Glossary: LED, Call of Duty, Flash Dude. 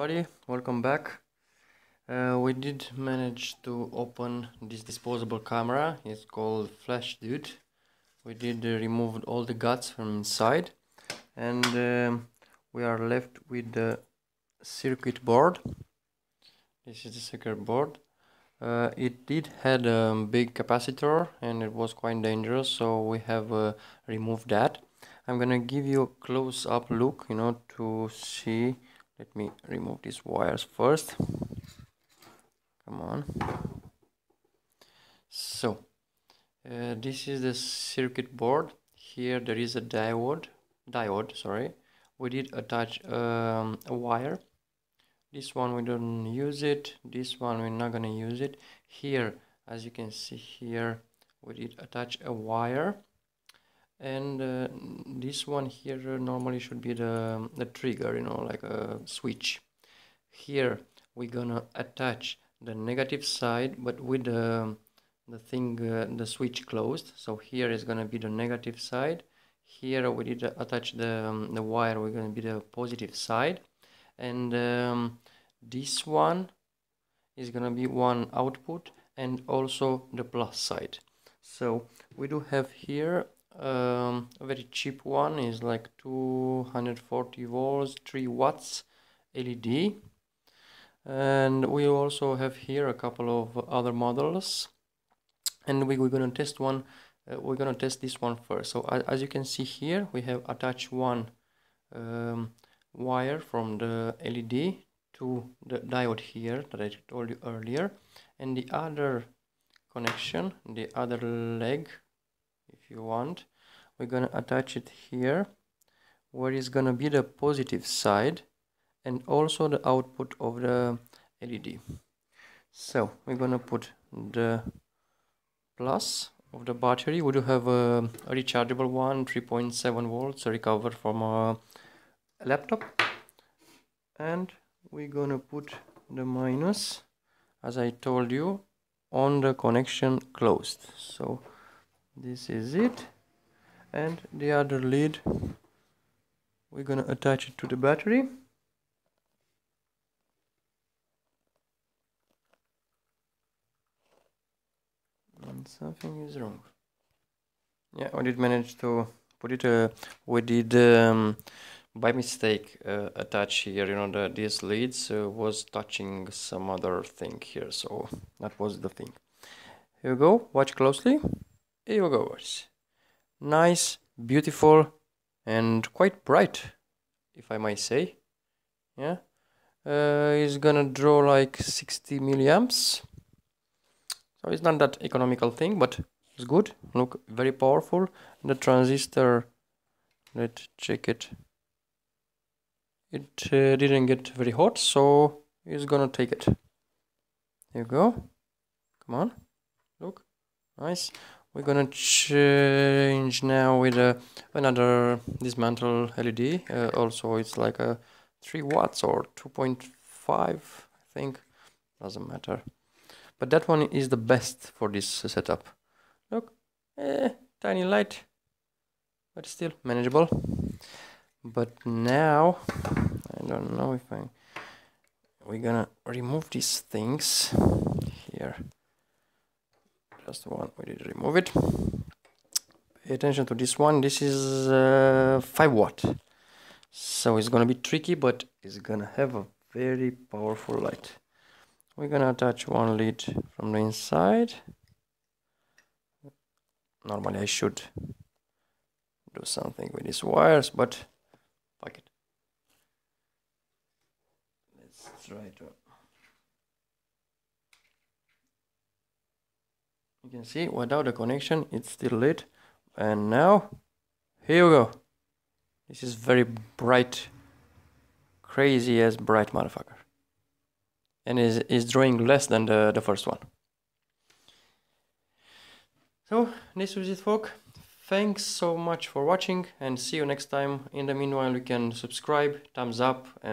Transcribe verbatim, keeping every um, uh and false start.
everybody, welcome back. Uh, we did manage to open this disposable camera. It's called Flash Dude. We did uh, remove all the guts from inside, and um, we are left with the circuit board. This is the circuit board. Uh, it did had a big capacitor and it was quite dangerous, so we have uh, removed that. I'm gonna give you a close-up look, you know, to see. Let me remove these wires first. Come on. So uh, this is the circuit board. Here there is a diode. Diode, sorry. We did attach um, a wire. This one we don't use it. This one we're not gonna use it. Here, as you can see here, we did attach a wire. And uh, this one here normally should be the, the trigger, you know, like a switch. Here we're gonna attach the negative side, but with the, the thing, uh, the switch closed. So here is gonna be the negative side. Here we did attach the, um, the wire, we're gonna be the positive side. And um, this one is gonna be one output and also the plus side. So we do have here Um, a very cheap one, is like two hundred forty volts, three watts L E D, and we also have here a couple of other models, and we, we're gonna test one. Uh, we're gonna test this one first. So uh, as you can see here, we have attached one um, wire from the L E D to the diode here that I told you earlier, and the other connection, the other leg, if you want, we're gonna attach it here where is gonna be the positive side and also the output of the L E D. So we're gonna put the plus of the battery. We do have a, a rechargeable one, three point seven volts, recovered from a laptop, and we're gonna put the minus, as I told you, on the connection closed. So this is it, and the other lead we're gonna attach it to the battery, and something is wrong. Yeah, we did manage to put it uh, we did um, by mistake uh, attach here, you know, the, these leads uh, was touching some other thing here, so that was the thing. Here you go, watch closely. Here you go. Nice, beautiful, and quite bright, if I might say. Yeah, uh, it's gonna draw like sixty milliamps, so it's not that economical thing, but it's good. Look, very powerful. The transistor, let's check it. It uh, didn't get very hot, so it's gonna take it. There you go. Come on, look, nice. We're gonna change now with uh, another dismantle L E D. Uh, also, it's like a three watts or two point five, I think. Doesn't matter. But that one is the best for this uh, setup. Look, eh, tiny light, but still manageable. But now, I don't know if I... We're gonna remove these things here. That's the one we did remove it. Pay attention to this one. This is uh, five watt, so it's gonna be tricky, but it's gonna have a very powerful light. We're gonna attach one lead from the inside. Normally I should do something with these wires, but fuck it. Let's try to. You can see without a connection it's still lit, and now here you go. This is very bright, crazy as bright motherfucker, and is is drawing less than the the first one. So this was it, folk. Thanks so much for watching, and see you next time. In the meanwhile, you can subscribe, thumbs up, and